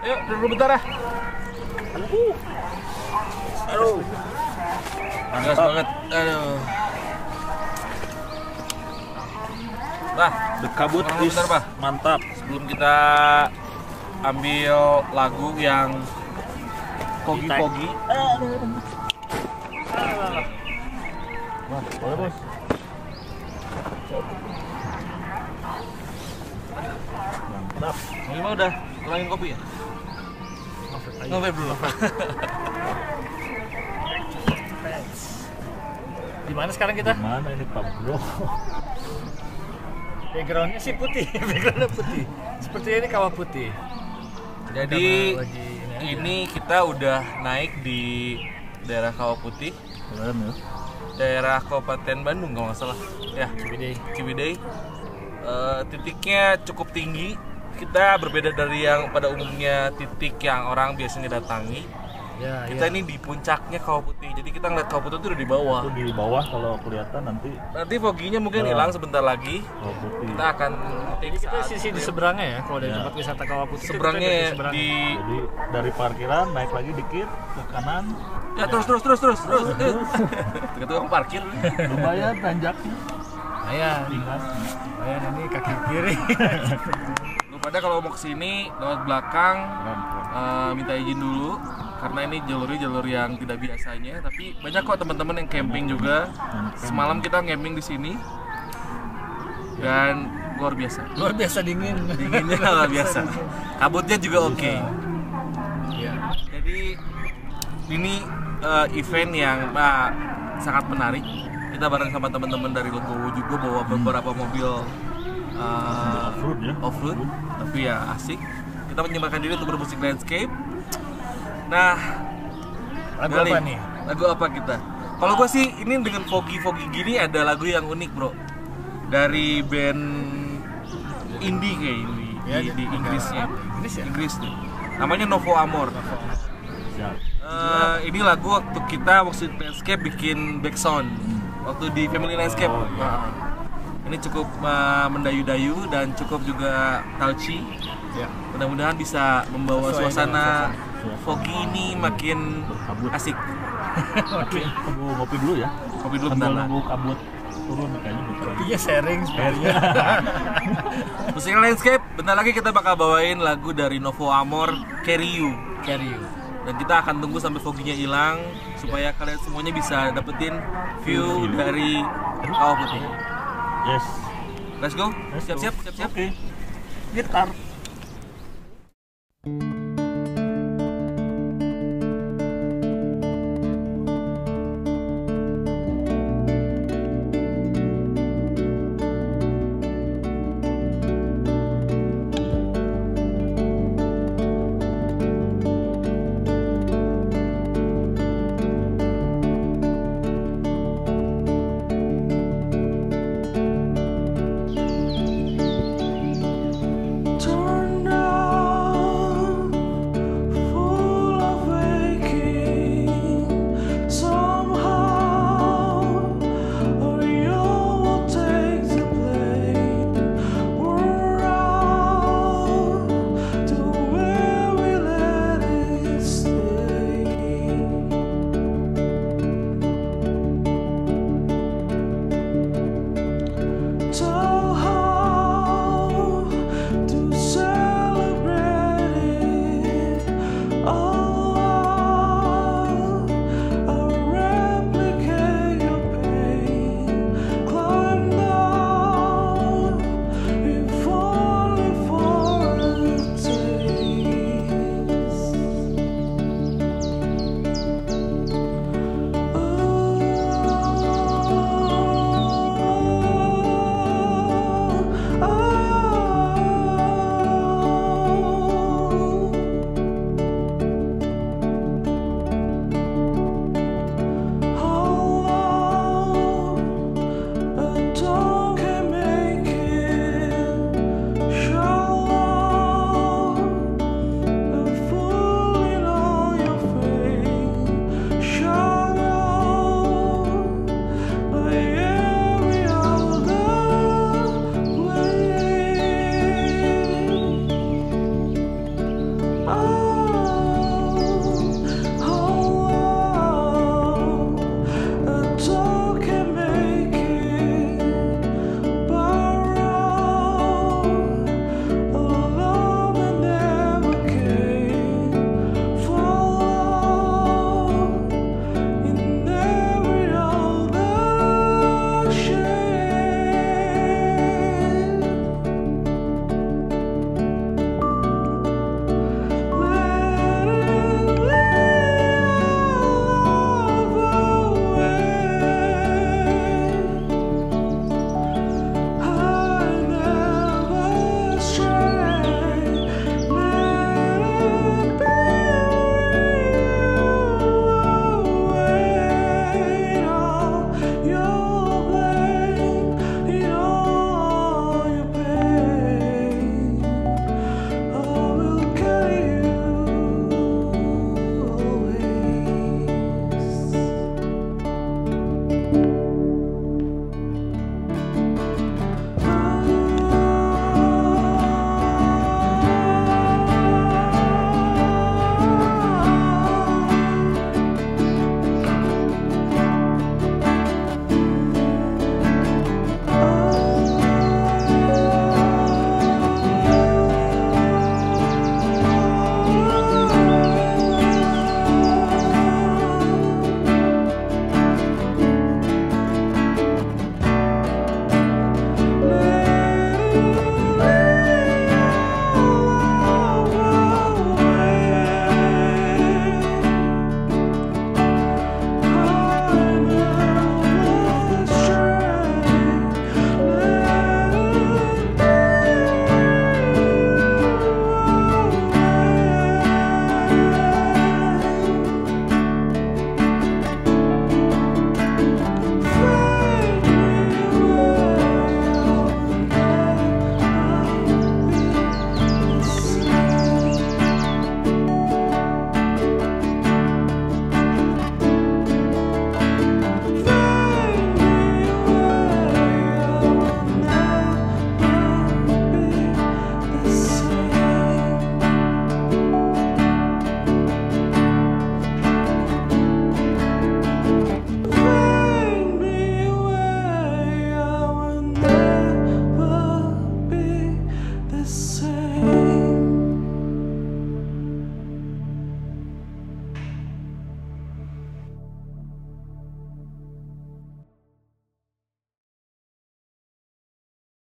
Yuk, dulu bentar ah. Aduh. Panas banget. Aduh. Nah, dekabut is mantap. Sebelum kita ambil lagu yang pogi-pogi. Wah, boleh bos. Mantap. Gimana udah kurangin kopi ya? Ngevape dulu. Di mana sekarang kita? Di mana ini Pak Bro? Backgroundnya sih putih, backgroundnya putih. Seperti ini Kawah Putih. Jadi ini kita udah naik di daerah Kawah Putih. Daerah Kabupaten Bandung kalau nggak salah. Ya, Ciwidey. Titiknya cukup tinggi. Kita berbeda dari yang pada umumnya titik yang orang biasanya datangi. Ya, kita ini di puncaknya Kawah Putih. Jadi kita ngeliat Kawah Putih itu udah di bawah. Itu di bawah kalau kelihatan nanti. Nanti foginya mungkin hilang sebentar lagi. Kawah Putih. Kita akan jadi kita sisi di seberangnya ya, kalau dari tempat wisata Kawah Putih. Seberangnya di jadi dari parkiran naik lagi dikit ke kanan. Ya, terus. Begitu orang parkir. Lumayan tanjaknya. Lumayan ringan. Lumayan ini kaki kiri. Pada kalau mau kesini lewat belakang minta izin dulu karena ini jalur yang tidak biasanya, tapi banyak kok teman-teman yang camping juga. Semalam kita camping di sini dan luar biasa dinginnya luar biasa, kabutnya juga oke. Jadi ini event yang sangat menarik. Kita bareng sama teman-teman dari Novo juga bawa beberapa mobil off-road, tapi ya asik. Kita menyempatkan diri untuk bermusik landscape. Nah, lagu apa kita? Kalau gue sih ini dengan fogi-fogi gini ada lagu yang unik bro, dari band indie kayak ini di Inggrisnya. Inggris nih. Namanya Novo Amor. Ini lagu waktu kita waktu landscape bikin back sound waktu di Family Landscape. Ini cukup mendayu-dayu dan cukup juga touchy. Mudah-mudahan bisa membawa suasana fogi ini makin asik. Oke, kopi dulu ya. Kopi dulu bentar lah. Nunggu kabut turun kayaknya. Kopinya sharing sebenarnya. Musik landscape, bentar lagi kita bakal bawain lagu dari Novo Amor, Carry You. Dan kita akan tunggu sampai foginya hilang supaya kalian semuanya bisa dapetin view dari Kawah Putih. Yes. Let's go. Siap-siap. Oke. Gitar.